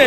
Go.